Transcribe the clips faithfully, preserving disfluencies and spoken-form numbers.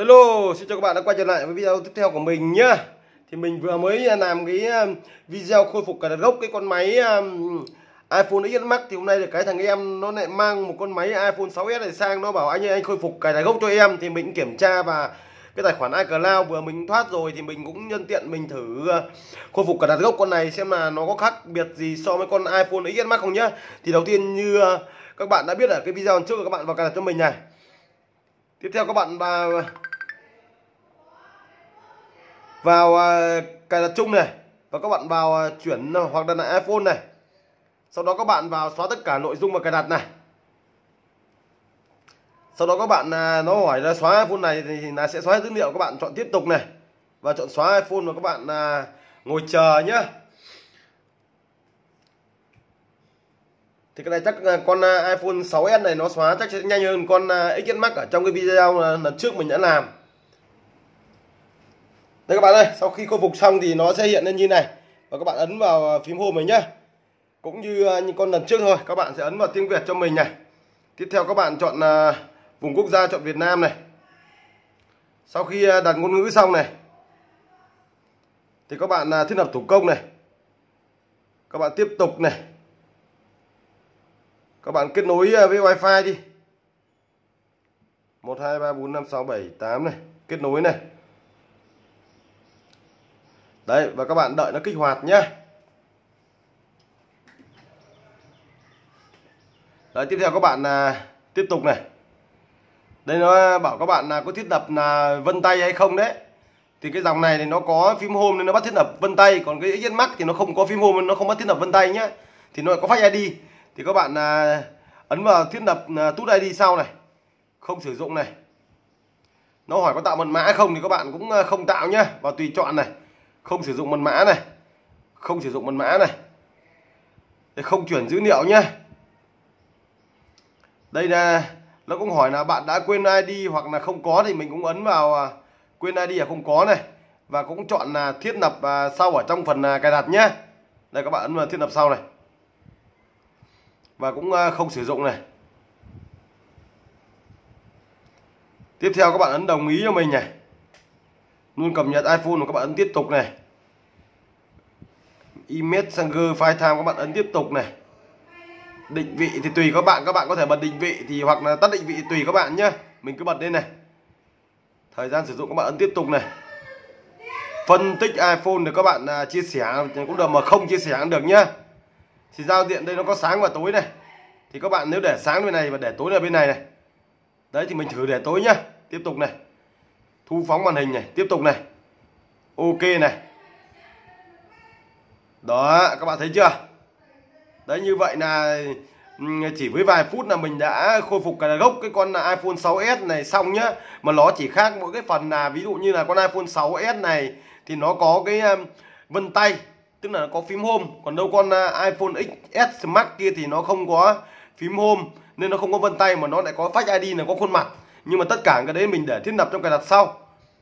Hello, xin chào các bạn đã quay trở lại với video tiếp theo của mình nhá. Thì mình vừa mới làm cái video khôi phục cả gốc cái con máy iPhone ích ét Max. Thì hôm nay là cái thằng em nó lại mang một con máy iPhone sáu S này sang. Nó bảo anh ơi, anh khôi phục cài đặt gốc cho em. Thì mình kiểm tra và cái tài khoản iCloud vừa mình thoát rồi. Thì mình cũng nhân tiện mình thử khôi phục cài đặt gốc con này xem là nó có khác biệt gì so với con iPhone ích ét Max không nhá. Thì đầu tiên như các bạn đã biết ở cái video trước, các bạn vào cài đặt cho mình này. Tiếp theo các bạn vào vào cài đặt chung này và các bạn vào chuyển hoặc đặt lại iPhone này. Sau đó các bạn vào xóa tất cả nội dung và cài đặt này. Sau đó các bạn nó hỏi là xóa iPhone này thì là sẽ xóa dữ liệu, các bạn chọn tiếp tục này và chọn xóa iPhone và các bạn ngồi chờ nhá. Thì cái này chắc là con iPhone sáu S này nó xóa chắc sẽ nhanh hơn con ích ét Max ở trong cái video lần trước mình đã làm. Đây các bạn ơi, sau khi khôi phục xong thì nó sẽ hiện lên như này. Và các bạn ấn vào phím home mình nhá. Cũng như như con lần trước thôi, các bạn sẽ ấn vào tiếng Việt cho mình này. Tiếp theo các bạn chọn vùng quốc gia, chọn Việt Nam này. Sau khi đặt ngôn ngữ xong này thì các bạn thiết lập thủ công này. Các bạn tiếp tục này. Các bạn kết nối với Wi-Fi đi. một hai ba bốn năm sáu bảy tám này, kết nối này. Đấy, và các bạn đợi nó kích hoạt nhá. Đấy, tiếp theo các bạn à, tiếp tục này. Đây nó bảo các bạn là có thiết lập là vân tay hay không đấy. Thì cái dòng này thì nó có phím home nên nó bắt thiết lập vân tay, còn cái ích ét Max thì nó không có phím home nên nó không bắt thiết lập vân tay nhá. Thì nó có Face i đê. Thì các bạn à, ấn vào thiết lập à, Touch i đê sau này. Không sử dụng này. Nó hỏi có tạo mật mã không thì các bạn cũng à, không tạo nhá, vào tùy chọn này. Không sử dụng mật mã này. Không sử dụng mật mã này. Để không chuyển dữ liệu nhá. Đây là nó cũng hỏi là bạn đã quên i đê hoặc là không có, thì mình cũng ấn vào quên i đê hoặc không có này. Và cũng chọn là thiết lập sau ở trong phần cài đặt nhá. Đây các bạn ấn vào thiết lập sau này. Và cũng không sử dụng này. Tiếp theo các bạn ấn đồng ý cho mình này. Luôn cập nhật iPhone của các bạn ấn tiếp tục này. iMessager, FaceTime các bạn ấn tiếp tục này. Định vị thì tùy các bạn, các bạn có thể bật định vị thì hoặc là tắt định vị tùy các bạn nhé. Mình cứ bật lên này. Thời gian sử dụng các bạn ấn tiếp tục này. Phân tích iPhone thì các bạn chia sẻ cũng được mà không chia sẻ cũng được nhá. Thì giao diện đây nó có sáng và tối này. Thì các bạn nếu để sáng bên này và để tối là bên này này. Đấy thì mình thử để tối nhá. Tiếp tục này. Thu phóng màn hình này, tiếp tục này. Ok này. Đó, các bạn thấy chưa? Đấy, như vậy là chỉ với vài phút là mình đã khôi phục cái gốc cái con iPhone sáu S này xong nhá. Mà nó chỉ khác mỗi cái phần là ví dụ như là con iPhone sáu S này thì nó có cái vân tay, tức là nó có phím home. Còn đâu con iPhone ích ét Max kia thì nó không có phím home nên nó không có vân tay mà nó lại có Face i đê, là có khuôn mặt. Nhưng mà tất cả cái đấy mình để thiết lập trong cài đặt sau.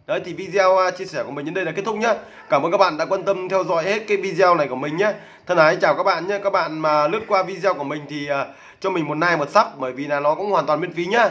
Đấy thì video chia sẻ của mình đến đây là kết thúc nhé. Cảm ơn các bạn đã quan tâm theo dõi hết cái video này của mình nhé. Thân ái chào các bạn nhé. Các bạn mà lướt qua video của mình thì cho mình một like, một sub, bởi vì là nó cũng hoàn toàn miễn phí nhá.